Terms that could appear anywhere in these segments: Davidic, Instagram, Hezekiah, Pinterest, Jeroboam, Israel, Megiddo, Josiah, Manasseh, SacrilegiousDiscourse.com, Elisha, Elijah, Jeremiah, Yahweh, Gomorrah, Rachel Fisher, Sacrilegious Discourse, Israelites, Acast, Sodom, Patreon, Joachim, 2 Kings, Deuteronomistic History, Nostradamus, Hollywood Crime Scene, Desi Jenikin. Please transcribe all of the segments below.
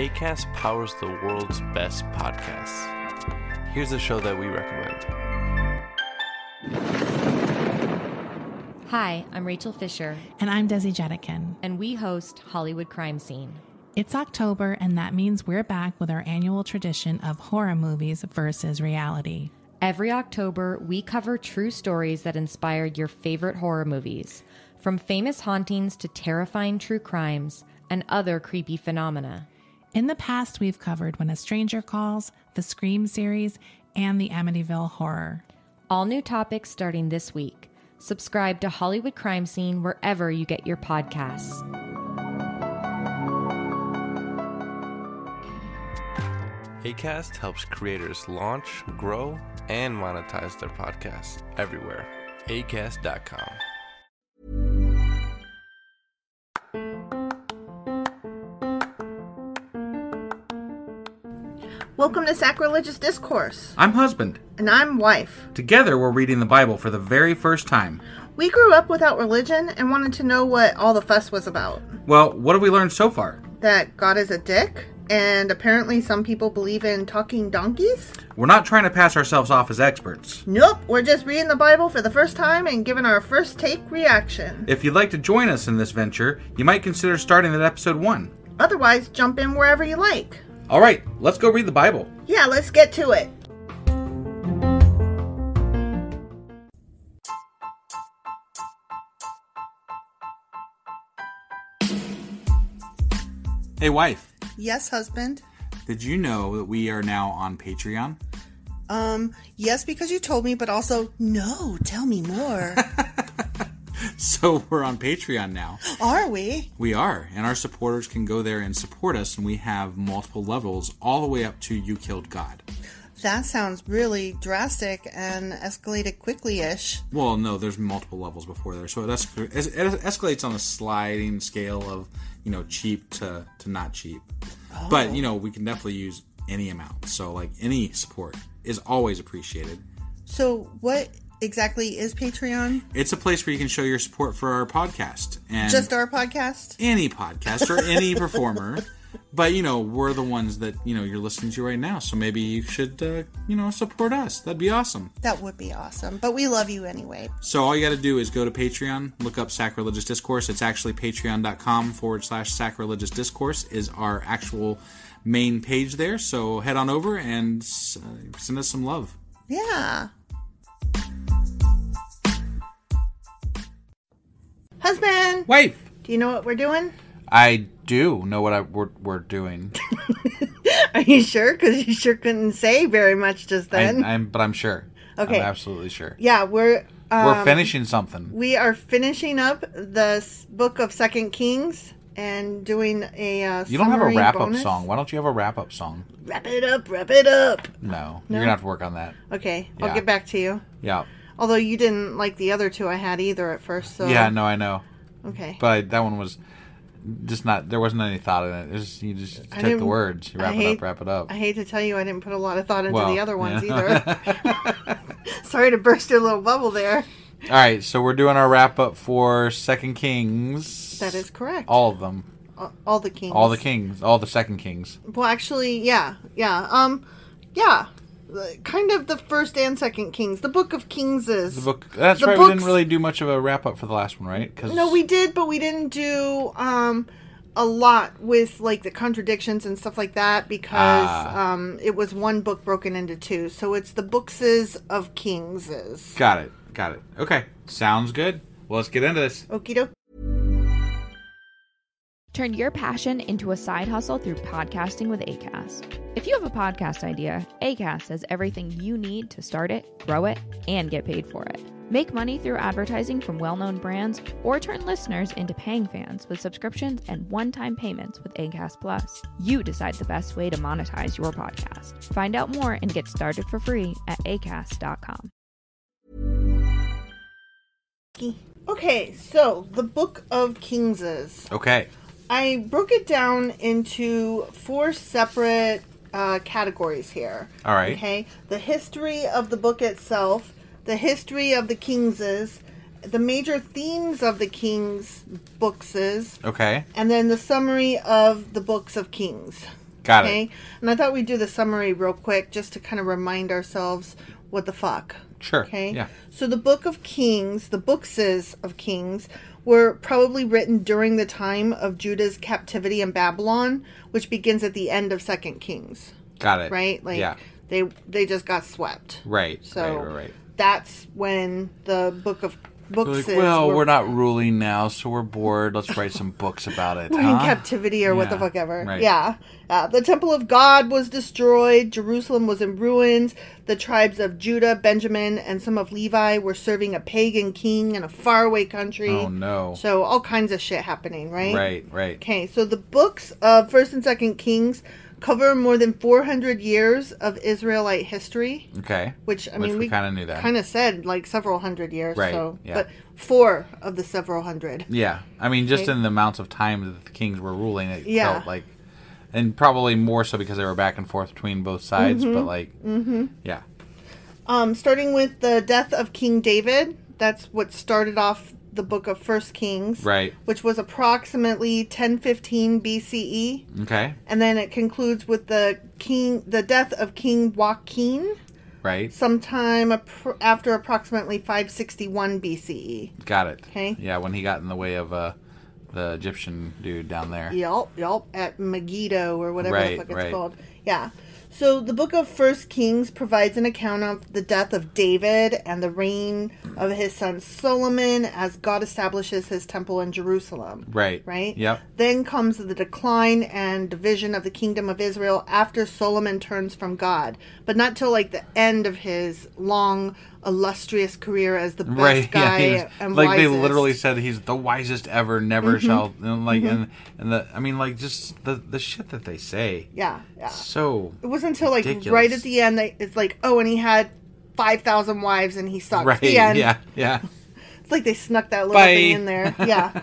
Acast powers the world's best podcasts. Here's a show that we recommend. Hi, I'm Rachel Fisher. And I'm Desi Jenikin. And we host Hollywood Crime Scene. It's October, and that means we're back with our annual tradition of horror movies versus reality. Every October, we cover true stories that inspired your favorite horror movies, from famous hauntings to terrifying true crimes and other creepy phenomena. In the past, we've covered When a Stranger Calls, the Scream series, and the Amityville Horror. All new topics starting this week. Subscribe to Hollywood Crime Scene wherever you get your podcasts. Acast helps creators launch, grow, and monetize their podcasts everywhere. Acast.com. Welcome to Sacrilegious Discourse. I'm husband. And I'm wife. Together we're reading the Bible for the very first time. We grew up without religion and wanted to know what all the fuss was about. Well, what have we learned so far? That God is a dick. And apparently some people believe in talking donkeys? We're not trying to pass ourselves off as experts. Nope, we're just reading the Bible for the first time and giving our first take reaction. If you'd like to join us in this venture, you might consider starting at episode 1. Otherwise, jump in wherever you like. All right, let's go read the Bible. Yeah, let's get to it. Hey, wife. Yes, husband. Did you know that we are now on Patreon? Yes, because you told me, but also, no, tell me more. So we're on Patreon now. Are we? We are, and our supporters can go there and support us, and we have multiple levels all the way up to You Killed God. That sounds really drastic and escalated quickly-ish. Well, no, there's multiple levels before there. So it escalates on a sliding scale of, you know, cheap to not cheap. Oh. But, you know, we can definitely use any amount. So, like, any support is always appreciated. So what exactly is Patreon? It's a place where you can show your support for our podcast. And just our podcast? Any podcast or any performer. But, you know, we're the ones that, you know, you're listening to right now. So maybe you should, you know, support us. That'd be awesome. That would be awesome. But we love you anyway. So all you got to do is go to Patreon, look up Sacrilegious Discourse. It's actually patreon.com/sacrilegious discourse is our actual main page there. So head on over and send us some love. Yeah. Husband. Wife. Do you know what we're doing? I do know what we're doing. Are you sure? Because you sure couldn't say very much just then. I'm sure. Okay. I'm absolutely sure. Yeah, we're finishing something. We are finishing up the book of 2 Kings and doing a summary. You don't have a wrap-up song. Why don't you have a wrap-up song? Wrap it up, wrap it up. No, you're going to have to work on that. Okay, yeah. I'll get back to you. Yeah. Although you didn't like the other two I had either at first. So. Yeah, no, I know. Okay. But that one was... just not, there wasn't any thought in it. You just take the words, you wrap it up. I hate to tell you, I didn't put a lot of thought into the other ones either. Sorry to burst your little bubble there. All right, so we're doing our wrap up for 2 Kings. That is correct. All of them. All the kings. All the kings. All the 2 Kings. Well, actually, yeah. Yeah. Yeah. Kind of the first and 2 Kings. The Book of Kings is... the book. That's the right. Books. We didn't really do much of a wrap-up for the last one, right? 'Cause... no, we did, but we didn't do a lot with like the contradictions and stuff like that because it was one book broken into two. So it's the Books of Kings. Got it. Okay. Sounds good. Well, let's get into this. Okie doke. Turn your passion into a side hustle through podcasting with Acast. If you have a podcast idea, Acast has everything you need to start it, grow it, and get paid for it. Make money through advertising from well-known brands or turn listeners into paying fans with subscriptions and one-time payments with Acast Plus. You decide the best way to monetize your podcast. Find out more and get started for free at acast.com. Okay, so the Book of Kings is... okay. I broke it down into 4 separate categories here. All right. Okay. The history of the book itself, the history of the Kingses, the major themes of the Kings' bookses. Okay. And then the summary of the Books of Kings. Got okay? it. And I thought we'd do the summary real quick just to kind of remind ourselves what the fuck. Sure. Okay. Yeah. So the Book of Kings, the bookses of Kings, were probably written during the time of Judah's captivity in Babylon, which begins at the end of 2 Kings. Got it. Right? Like, yeah. They just got swept. Right. So right. That's when the Book of Books like, well, we're not ruling now, so we're bored. Let's write some books about it. We're in captivity or what the fuck ever. Right. Yeah. The temple of God was destroyed. Jerusalem was in ruins. The tribes of Judah, Benjamin, and some of Levi were serving a pagan king in a faraway country. Oh, no. So all kinds of shit happening, right? Right, right. Okay, so the books of 1st and 2nd Kings cover more than 400 years of Israelite history. Okay. Which, I mean, we kind of knew that. Kind of said, like, several hundred years. Right, so. Yeah. But four of the several hundred. Yeah. I mean, just in the amounts of time that the kings were ruling, it felt like... And probably more so because they were back and forth between both sides, but, like, yeah. Starting with the death of King David, that's what started off the book of 1 Kings. Right. Which was approximately 1015 BCE. Okay. And then it concludes with the death of King Joachim. Right. Sometime after approximately 561 BCE. Got it. Okay. Yeah, when he got in the way of the Egyptian dude down there. Yup. At Megiddo or whatever the fuck it's called. Yeah. So the book of 1 Kings provides an account of the death of David and the reign of his son Solomon as God establishes his temple in Jerusalem. Right. Right? Yep. Then comes the decline and division of the kingdom of Israel after Solomon turns from God. But not till like the end of his long, illustrious career as the best guy and like wisest. They literally said he's the wisest ever, never shall. And like and the I mean, like, just the shit that they say. Yeah, yeah. So it wasn't until like ridiculous. Right at the end that it's like, oh, and he had 5,000 wives and he sucked. Right. The end. Yeah, yeah. It's like they snuck that little thing in there. Yeah.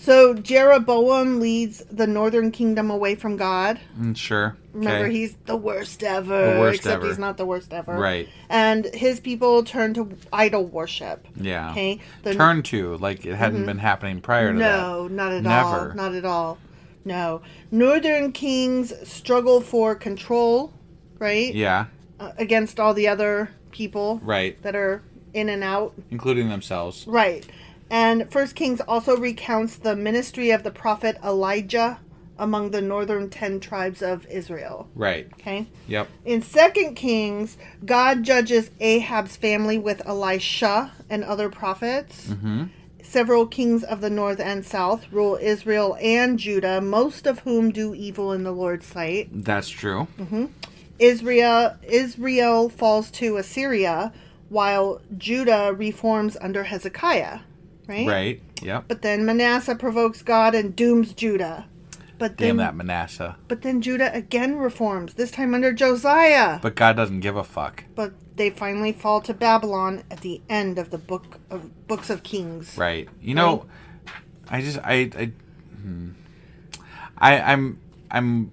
So Jeroboam leads the northern kingdom away from God. Sure. Remember, he's the worst ever. The worst except he's not the worst ever. Right. And his people turn to idol worship. Yeah. Okay. Turn to, like it hadn't been happening prior to that. No, not at all. Never. Not at all. No. Northern kings struggle for control, right? Yeah. Against all the other people. Right. That are in and out. Including themselves. Right. And 1 Kings also recounts the ministry of the prophet Elijah among the northern 10 tribes of Israel. Right. Okay? Yep. In 2 Kings, God judges Ahab's family with Elisha and other prophets. Mm-hmm. Several kings of the north and south rule Israel and Judah, most of whom do evil in the Lord's sight. That's true. Mm-hmm. Israel falls to Assyria, while Judah reforms under Hezekiah. Right? Right, yep. But then Manasseh provokes God and dooms Judah. But then, damn that Manasseh. But then Judah again reforms, this time under Josiah. But God doesn't give a fuck. But they finally fall to Babylon at the end of the books of Kings. Right. You know, I'm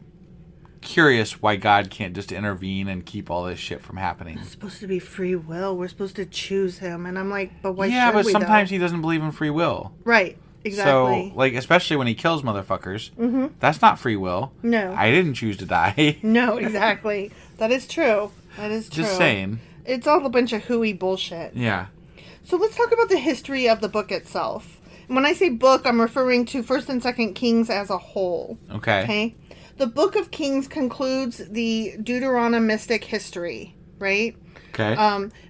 curious why God can't just intervene and keep all this shit from happening. It's supposed to be free will. We're supposed to choose him. And I'm like, but why should we, sometimes though? He doesn't believe in free will. Right. Exactly. So, like, especially when he kills motherfuckers, that's not free will. No. I didn't choose to die. No, exactly. That is true. That is true. Just saying. It's all a bunch of hooey bullshit. Yeah. So let's talk about the history of the book itself. When I say book, I'm referring to 1st and 2nd Kings as a whole. Okay. Okay? The Book of Kings concludes the Deuteronomistic history, right? Okay.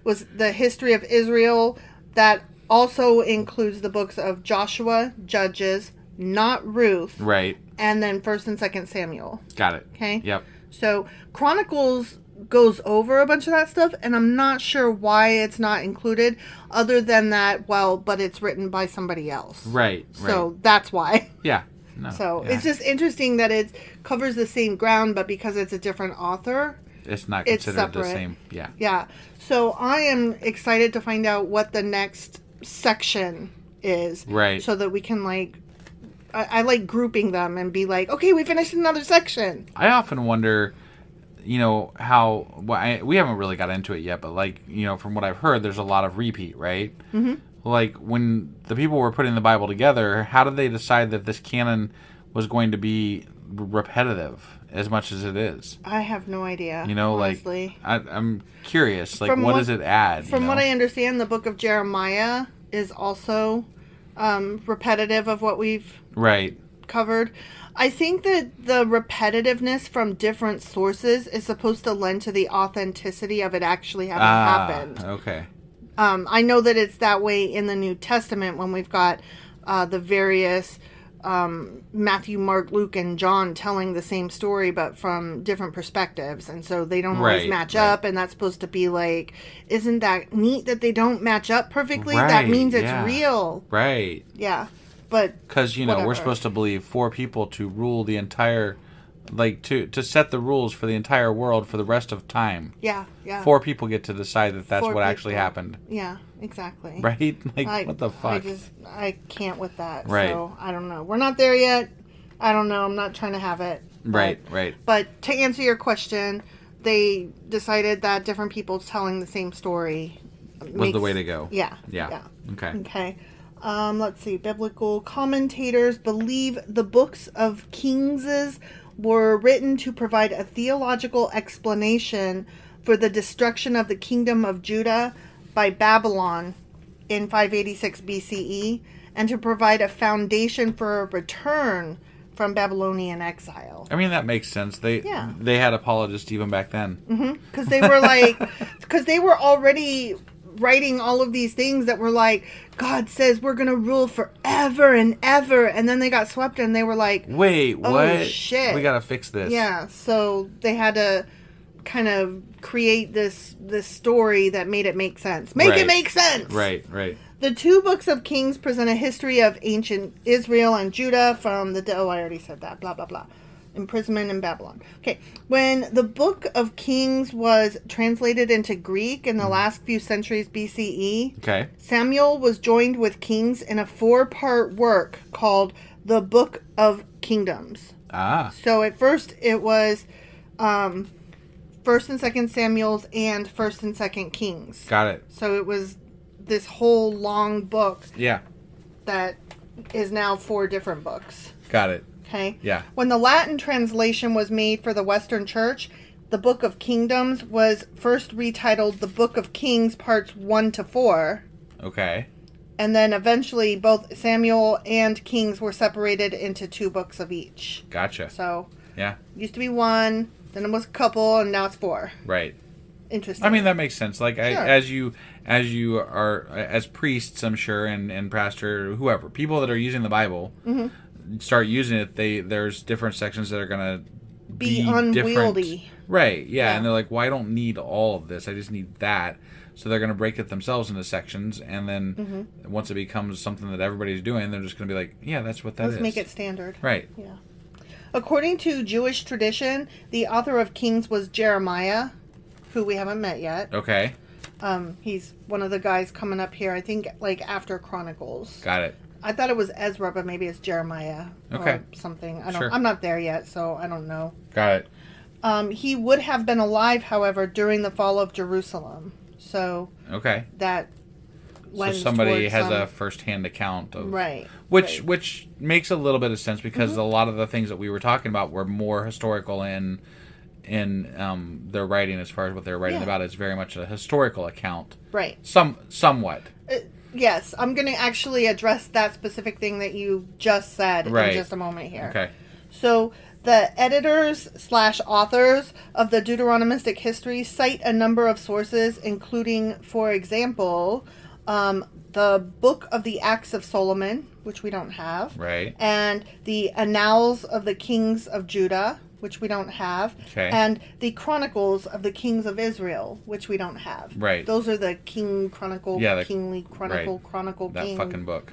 Was the history of Israel that also includes the books of Joshua, Judges, not Ruth. Right. And then 1st and 2nd Samuel. Got it. Okay? Yep. So Chronicles goes over a bunch of that stuff, and I'm not sure why it's not included other than that, well, but it's written by somebody else. Right. So that's why. Yeah. No, so it's just interesting that it covers the same ground, but because it's a different author, it's not considered the same. Yeah. Yeah. So I am excited to find out what the next section is. Right. So that we can, like, I like grouping them and be like, okay, we finished another section. I often wonder, you know, how, we haven't really got into it yet, but, like, you know, from what I've heard, there's a lot of repeat, right? Mm-hmm. Like, when the people were putting the Bible together, how did they decide that this canon was going to be repetitive as much as it is. I have no idea. You know, honestly. Like I'm curious. Like, what does it add? From what I understand, the book of Jeremiah is also repetitive of what we've covered. I think that the repetitiveness from different sources is supposed to lend to the authenticity of it actually having happened. Okay. I know that it's that way in the New Testament when we've got the various Matthew, Mark, Luke, and John telling the same story but from different perspectives. And so they don't always match up, and that's supposed to be like, isn't that neat that they don't match up perfectly? That means it's real. Right. Yeah. But because, you know, whatever. We're supposed to believe four people to rule the entire, like, to set the rules for the entire world for the rest of time. Yeah, yeah. Four people get to decide that that's what actually happened. Yeah, exactly. Right? Like, what the fuck? I can't with that. Right. So, I don't know. We're not there yet. I don't know. I'm not trying to have it. Right. But to answer your question, they decided that different people telling the same story was the way to go. Yeah. Okay. Let's see. Biblical commentators believe the books of Kings were written to provide a theological explanation for the destruction of the kingdom of Judah by Babylon in 586 BCE and to provide a foundation for a return from Babylonian exile. I mean, that makes sense. They had apologists even back then. Because they were like, because they were already writing all of these things that were like, God says we're going to rule forever and ever. And then they got swept and they were like, wait, what? Oh, shit. We got to fix this. Yeah. So they had to kind of create this story that made it make sense. It make sense. Right. The two books of Kings present a history of ancient Israel and Judah from I already said that. Blah, blah, blah. Imprisonment in Babylon. Okay. When the Book of Kings was translated into Greek in the last few centuries BCE, Samuel was joined with Kings in a four-part work called the Book of Kingdoms. So at first it was 1st and 2nd Samuels and 1st and 2nd Kings. Got it. So it was this whole long book that is now four different books. Got it. Okay. Yeah. When the Latin translation was made for the Western Church, the Book of Kingdoms was first retitled the Book of Kings, parts 1 to 4. Okay. And then eventually both Samuel and Kings were separated into two books of each. Gotcha. So, yeah. Used to be one, then it was a couple, and now it's four. Right. Interesting. I mean, that makes sense. Like, sure. As you are, as priests, I'm sure, and pastor, whoever, people that are using the Bible. Start using it, there's different sections that are gonna be unwieldy, different. And they're like, well, I don't need all of this, I just need that. So they're gonna break it themselves into sections, and then once it becomes something that everybody's doing, they're just gonna be like, yeah, that's what that is. Let's make it standard. Right. Yeah. According to Jewish tradition, the author of Kings was Jeremiah, who we haven't met yet. Okay. He's one of the guys coming up here, I think, like after Chronicles. Got it. I thought it was Ezra, but maybe it's Jeremiah or something. I'm not there yet, so I don't know. Got it. He would have been alive, however, during the fall of Jerusalem. So that lends somebody has a first-hand account of which makes a little bit of sense because a lot of the things that we were talking about were more historical in their writing as far as what they're writing about. It's very much a historical account, right? Somewhat. Yes, I'm going to actually address that specific thing that you just said in just a moment here. Okay. So the editors/authors of the Deuteronomistic History cite a number of sources, including, for example, the Book of the Acts of Solomon, which we don't have. Right. And the Annals of the Kings of Judah, which we don't have. Okay. And the Chronicles of the Kings of Israel, which we don't have. Right. Those are the King Chronicle, Kingly Chronicle, Chronicle that King.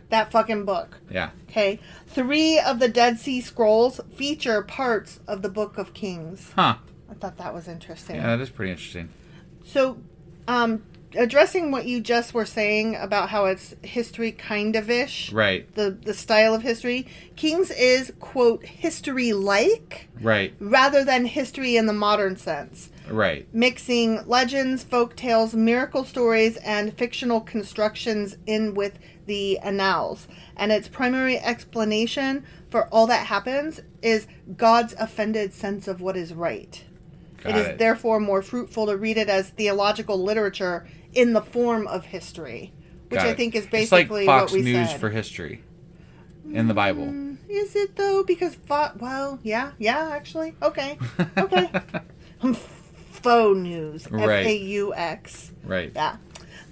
That fucking book. Yeah. Okay. 3 of the Dead Sea Scrolls feature parts of the Book of Kings. Huh. I thought that was interesting. Yeah, that is pretty interesting. So, addressing what you just were saying about how it's history kind of-ish. Right. The style of history. Kings is, quote, history-like. Right. Rather than history in the modern sense. Right. Mixing legends, folk tales, miracle stories, and fictional constructions in with the annals. And its primary explanation for all that happens is God's offended sense of what is right. Got it. It is therefore more fruitful to read it as theological literature in the form of history, which I think is basically what we said. It's like Fox News for history in the Bible. Is it, though? Because, well, yeah, actually. Okay. Faux news. Right. F-A-U-X. Right. Yeah.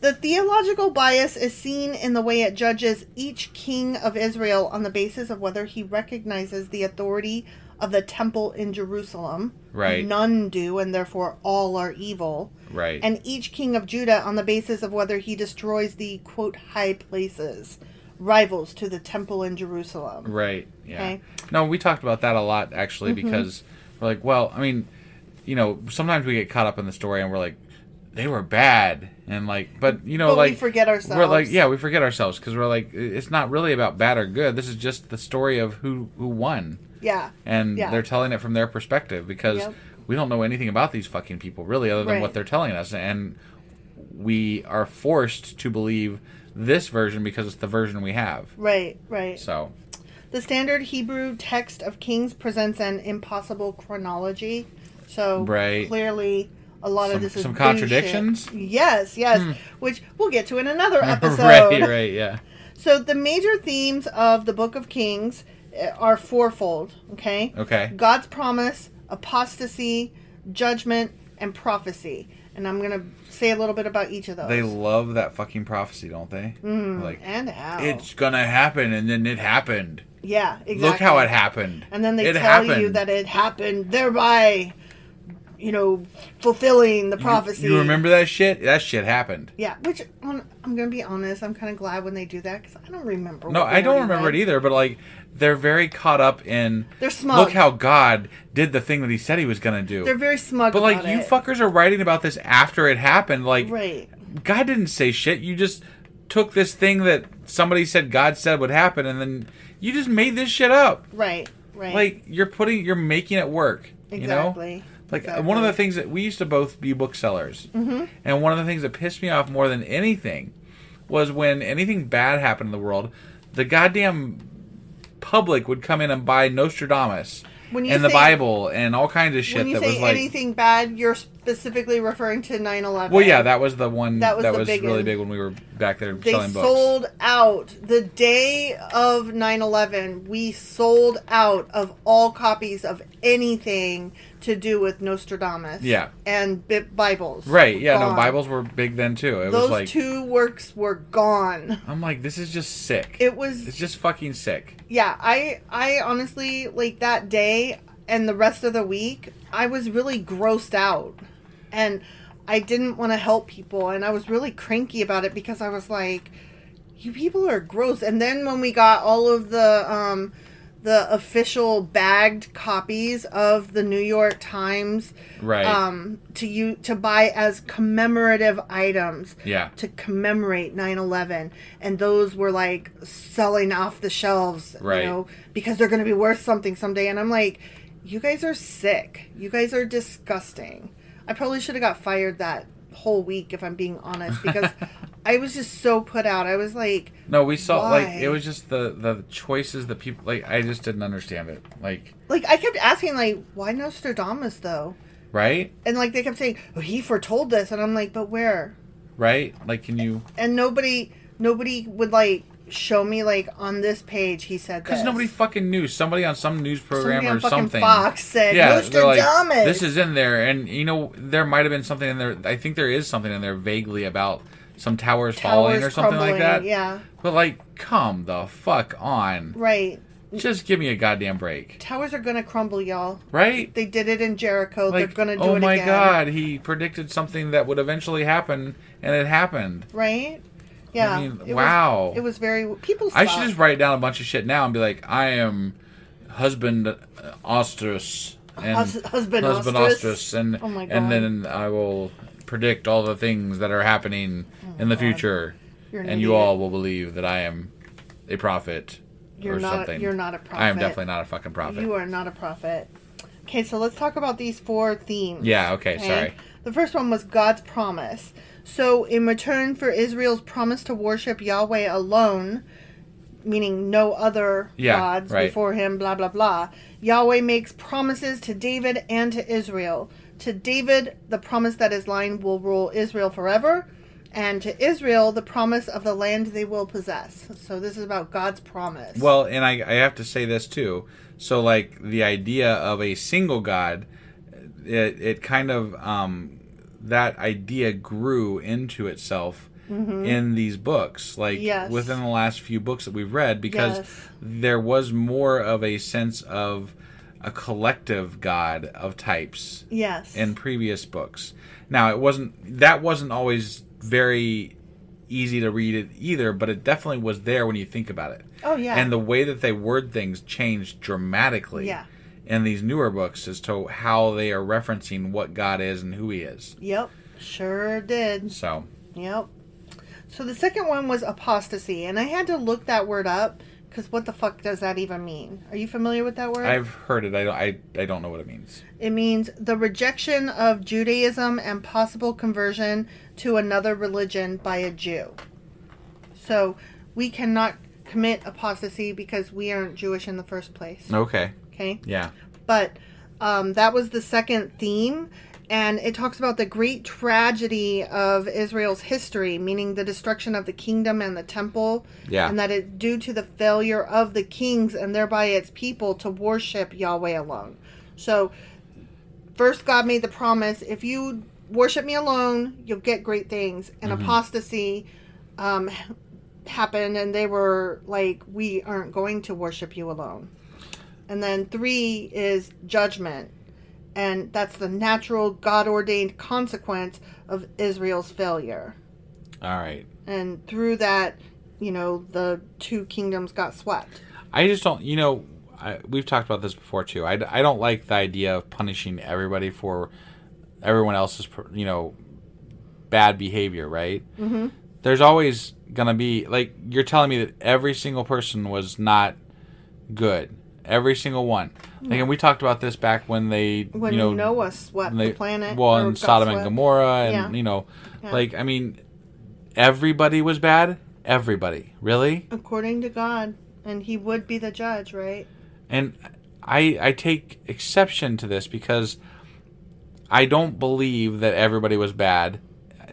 The theological bias is seen in the way it judges each king of Israel on the basis of whether he recognizes the authority of the temple in Jerusalem. Right. None do, and therefore all are evil. Right. And each king of Judah on the basis of whether he destroys the, quote, high places, rivals to the temple in Jerusalem. Right. Yeah. Okay? No, we talked about that a lot, actually, because we're like, well, I mean, you know, sometimes we get caught up in the story and we're like, they were bad, and but like we forget ourselves. We're like, yeah, we forget ourselves because we're like, it's not really about bad or good. This is just the story of who won. Yeah, and they're telling it from their perspective because we don't know anything about these fucking people really, other than what they're telling us, and we are forced to believe this version because it's the version we have. Right, right. So, the standard Hebrew text of Kings presents an impossible chronology. So clearly. A lot of this is some contradictions. Bullshit. Yes, which we'll get to in another episode. Right, yeah. So the major themes of the Book of Kings are fourfold. Okay. God's promise, apostasy, judgment, and prophecy. And I'm gonna say a little bit about each of those. They love that fucking prophecy, don't they? Like, and how it's gonna happen, and then it happened. Yeah, exactly. Look how it happened. And then they tell you that it happened, thereby, you know, fulfilling the prophecy. You remember that shit? That shit happened. Yeah, which, I'm going to be honest, I'm kind of glad when they do that, because I don't remember. No, I don't remember it either, but, like, they're very caught up in... They're smug. Look how God did the thing that he said he was going to do. They're very smug about it. But, like, you fuckers are writing about this after it happened. Like, God didn't say shit. You just took this thing that somebody said God said would happen, and then you just made this shit up. Right. Like, you're making it work. Exactly. You know? Like, one of the things that we used to both be booksellers, and one of the things that pissed me off more than anything was when anything bad happened in the world, the goddamn public would come in and buy Nostradamus and the Bible and all kinds of shit. When you say anything bad, you're specifically referring to 9/11. Well, yeah, that was the one that was really big when we were back there selling books. They sold out. The day of 9/11, we sold out of all copies of anything to do with Nostradamus. Yeah. And Bibles. Right, yeah, gone. No, Bibles were big then, too. Those was like, two works were gone. I'm like, this is just sick. It's just fucking sick. Yeah, I honestly, like, that day and the rest of the week, I was really grossed out. And I didn't want to help people, and I was really cranky about it because I was like, you people are gross. And then when we got all of the official bagged copies of the New York Times, to buy as commemorative items, to commemorate 9/11, and those were like selling off the shelves, you know, because they're going to be worth something someday. And I'm like, you guys are sick. You guys are disgusting. I probably should have got fired that whole week, if I'm being honest, because I was just so put out. I was like, no, we saw why? Like, it was just the choices that people, like, I just didn't understand it. Like I kept asking, like, why Nostradamus though? Right? And like they kept saying, oh, he foretold this, and I'm like, but where? Right? Like, can you? And nobody would like show me, like, on this page he said this. Because nobody fucking knew. Somebody on some news program or something. Fox said, Nostradamus. Like, this is in there, and you know there might have been something in there. I think there is something in there vaguely about some towers falling or something like that. Yeah. But like, come the fuck on. Right. Just give me a goddamn break. Towers are gonna crumble, y'all. Right. They did it in Jericho. Like, they're gonna do it again. Oh my God! He predicted something that would eventually happen, and it happened. Right. Yeah. I mean, wow. It was very... People suck. I should just write down a bunch of shit now and be like, I am husband Ostris. And husband Ostris. And, oh my God. And then I will predict all the things that are happening in the future. And you all will believe that I am a prophet or something. You're not a prophet. I am definitely not a fucking prophet. You are not a prophet. Okay, so let's talk about these four themes. Yeah, okay? Sorry. The first one was God's promise. So, in return for Israel's promise to worship Yahweh alone, meaning no other gods before him, blah, blah, blah. Yahweh makes promises to David and to Israel. To David, the promise that his line will rule Israel forever, and to Israel, the promise of the land they will possess. So this is about God's promise. Well, and I have to say this too. So, like, the idea of a single God, it kind of, that idea grew into itself in these books, like within the last few books that we've read, because there was more of a sense of a collective God of types in previous books. Now, that wasn't always very easy to read it either, but it definitely was there when you think about it. Oh, yeah. And the way that they word things changed dramatically in these newer books as to how they are referencing what God is and who he is. Yep, sure did. So. Yep. So the second one was apostasy, and I had to look that word up because what the fuck does that even mean? Are you familiar with that word? I've heard it. I don't know what it means. It means the rejection of Judaism and possible conversion to another religion by a Jew. So we cannot commit apostasy because we aren't Jewish in the first place. Okay. Okay? Yeah. But that was the second theme. And it talks about the great tragedy of Israel's history, meaning the destruction of the kingdom and the temple. Yeah. And that it's due to the failure of the kings and thereby its people to worship Yahweh alone. So, first God made the promise, if you worship me alone, you'll get great things. And apostasy happened, and they were like, we aren't going to worship you alone. And then 3 is judgment. And that's the natural, God-ordained consequence of Israel's failure. All right. And through that, you know, the two kingdoms got swept. I just don't, you know, we've talked about this before, too. I don't like the idea of punishing everybody for everyone else's, you know, bad behavior, right? Mm-hmm. There's always going to be, like, you're telling me that every single person was not good. Every single one. Like, and we talked about this back when they, when, you know, Noah swept the planet. Well, and Sodom and Gomorrah, and you know, like, I mean, everybody was bad. Everybody, really. According to God, and He would be the judge, right? And I take exception to this because I don't believe that everybody was bad.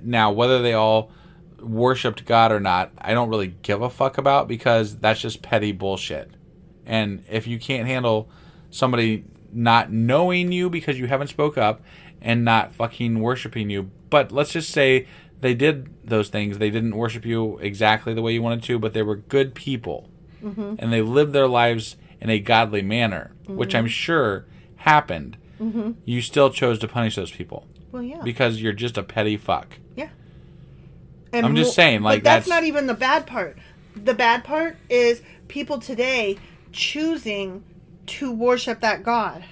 Now, whether they all worshipped God or not, I don't really give a fuck about because that's just petty bullshit. And if you can't handle somebody not knowing you because you haven't spoke up and not fucking worshiping you, but let's just say they did those things. They didn't worship you exactly the way you wanted to, but they were good people. Mm-hmm. And they lived their lives in a godly manner, which I'm sure happened. Mm-hmm. You still chose to punish those people. Well, yeah. Because you're just a petty fuck. Yeah. And I'm just saying. Like, but that's not even the bad part. The bad part is people today choosing to worship that God.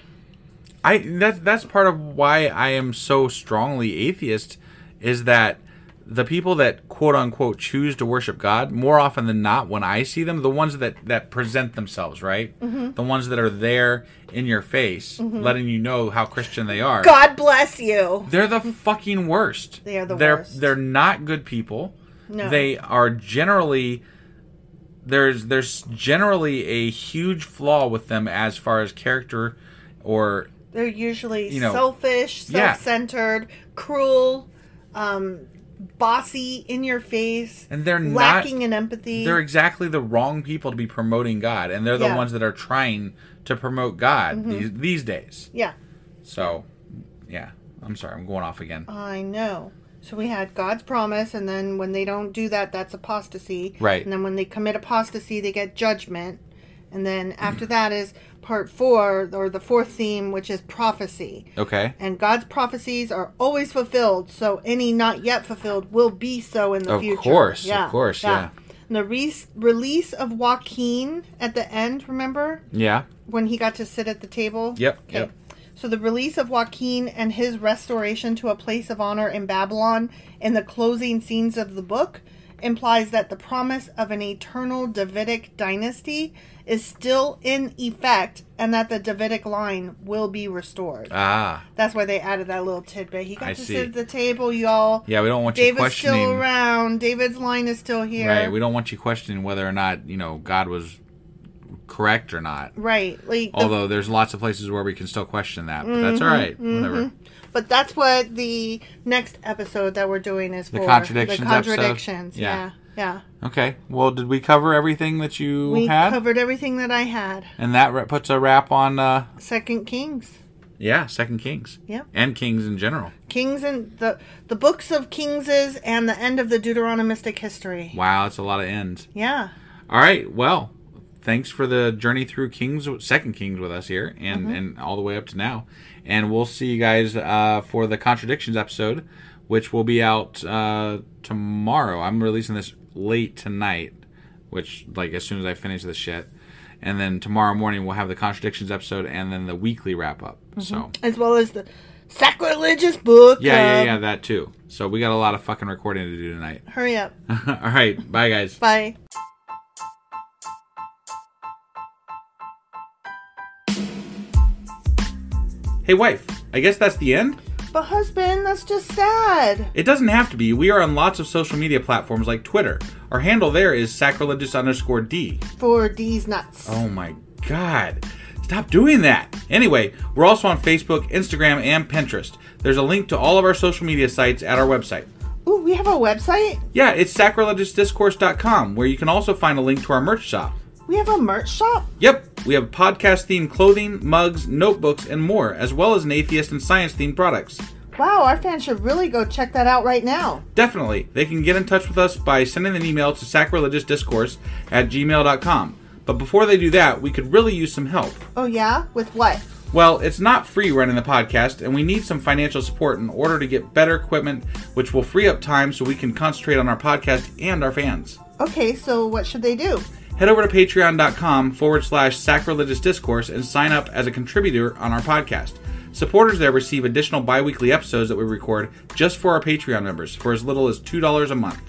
That's part of why I am so strongly atheist, is that the people that quote-unquote choose to worship God, more often than not, when I see them, the ones that present themselves, right? Mm-hmm. The ones that are there in your face, letting you know how Christian they are. God bless you. They're the fucking worst. They are the worst. They're not good people. No. They are generally... There's generally a huge flaw with them as far as character, or they're usually, you know, selfish, self-centered, cruel, bossy, in your face, and they're lacking in empathy. They're exactly the wrong people to be promoting God, and they're the ones that are trying to promote God these days. Yeah. So, yeah, I'm sorry, I'm going off again. I know. So we had God's promise, and then when they don't do that, that's apostasy. Right. And then when they commit apostasy, they get judgment. And then after that is part 4, or the fourth theme, which is prophecy. Okay. And God's prophecies are always fulfilled, so any not yet fulfilled will be so in the future. Of course, yeah. And the release of Joaquin at the end, remember? Yeah. When he got to sit at the table? Yep, yep. So the release of Joaquin and his restoration to a place of honor in Babylon in the closing scenes of the book, implies that the promise of an eternal Davidic dynasty is still in effect and that the Davidic line will be restored. Ah. That's why they added that little tidbit. He got to sit at the table, y'all. Yeah, we don't want you questioning. David's still around. David's line is still here. Right, we don't want you questioning whether or not, you know, God was correct or not. Right. Like, although there's lots of places where we can still question that, but that's all right. Mm-hmm. Whatever. But that's what the next episode that we're doing is for. The contradictions. The contradictions. Episode. Yeah. Yeah. Okay. Well, did we cover everything that you had? We covered everything that I had. And that puts a wrap on 2 Kings. Yeah, 2 Kings. Yeah. And Kings in general. Kings and the books of Kings and the end of the Deuteronomistic history. Wow, that's a lot of ends. Yeah. All right. Well, thanks for the journey through 2 Kings with us here and all the way up to now. And we'll see you guys for the Contradictions episode, which will be out tomorrow. I'm releasing this late tonight, which, like, as soon as I finish this shit. And then tomorrow morning we'll have the Contradictions episode and then the weekly wrap-up. Mm-hmm. So as well as the Sacrilegious Book. Yeah, that too. So we got a lot of fucking recording to do tonight. Hurry up. All right. Bye, guys. Bye. Hey, wife, I guess that's the end? But husband, that's just sad. It doesn't have to be. We are on lots of social media platforms like Twitter. Our handle there is sacrilegious_D. For D's nuts. Oh my God. Stop doing that. Anyway, we're also on Facebook, Instagram, and Pinterest. There's a link to all of our social media sites at our website. Ooh, we have a website? Yeah, it's SacrilegiousDiscourse.com, where you can also find a link to our merch shop. We have a merch shop? Yep. We have podcast-themed clothing, mugs, notebooks, and more, as well as an atheist and science-themed products. Wow, our fans should really go check that out right now. Definitely. They can get in touch with us by sending an email to sacrilegiousdiscourse@gmail.com. But before they do that, we could really use some help. Oh yeah? With what? Well, it's not free running the podcast, and we need some financial support in order to get better equipment, which will free up time so we can concentrate on our podcast and our fans. Okay, so what should they do? Head over to patreon.com/sacrilegiousdiscourse and sign up as a contributor on our podcast. Supporters there receive additional bi-weekly episodes that we record just for our Patreon members for as little as $2 a month.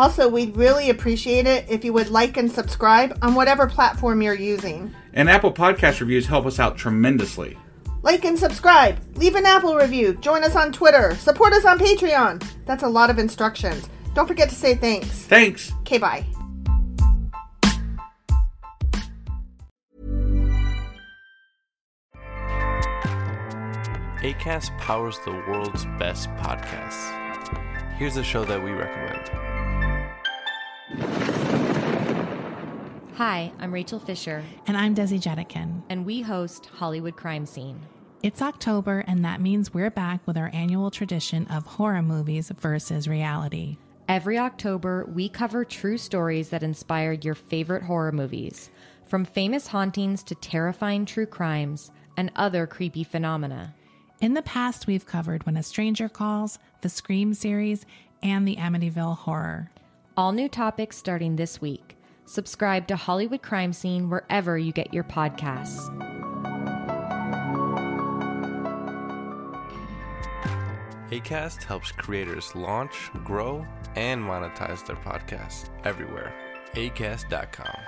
Also, we'd really appreciate it if you would like and subscribe on whatever platform you're using. And Apple Podcast reviews help us out tremendously. Like and subscribe. Leave an Apple review. Join us on Twitter. Support us on Patreon. That's a lot of instructions. Don't forget to say thanks. Thanks. Okay, bye. Acast powers the world's best podcasts. Here's a show that we recommend. Hi, I'm Rachel Fisher. And I'm Desi Jenikin. And we host Hollywood Crime Scene. It's October, and that means we're back with our annual tradition of horror movies versus reality. Every October, we cover true stories that inspired your favorite horror movies, from famous hauntings to terrifying true crimes and other creepy phenomena. In the past, we've covered When a Stranger Calls, the Scream series, and the Amityville Horror. All new topics starting this week. Subscribe to Hollywood Crime Scene wherever you get your podcasts. Acast helps creators launch, grow, and monetize their podcasts everywhere. Acast.com